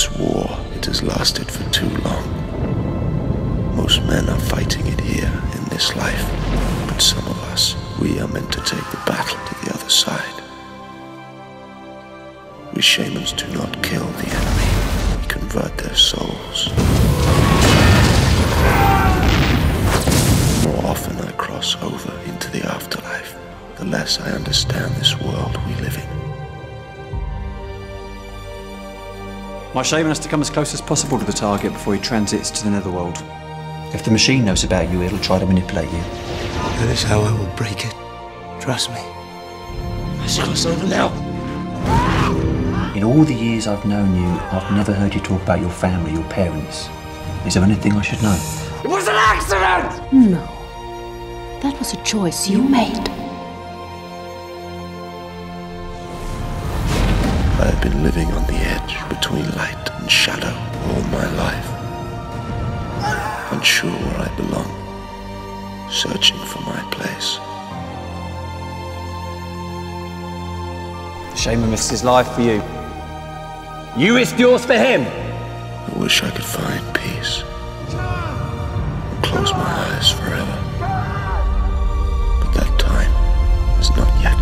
This war, it has lasted for too long. Most men are fighting it here, in this life. But some of us, we are meant to take the battle to the other side. We shamans do not kill the enemy. We convert their souls. More often I cross over into the afterlife, the less I understand this world we live in. My shaman has to come as close as possible to the target before he transits to the netherworld. If the machine knows about you, it'll try to manipulate you. That is how I will break it. Trust me. Let's cross over now. In all the years I've known you, I've never heard you talk about your family, your parents. Is there anything I should know? It was an accident! No. That was a choice you made. I have been living on the edge between light and shadow all my life. Unsure where I belong, searching for my place. The shaman risks his life for you. You risked yours for him! I wish I could find peace and close my eyes forever. But that time is not yet.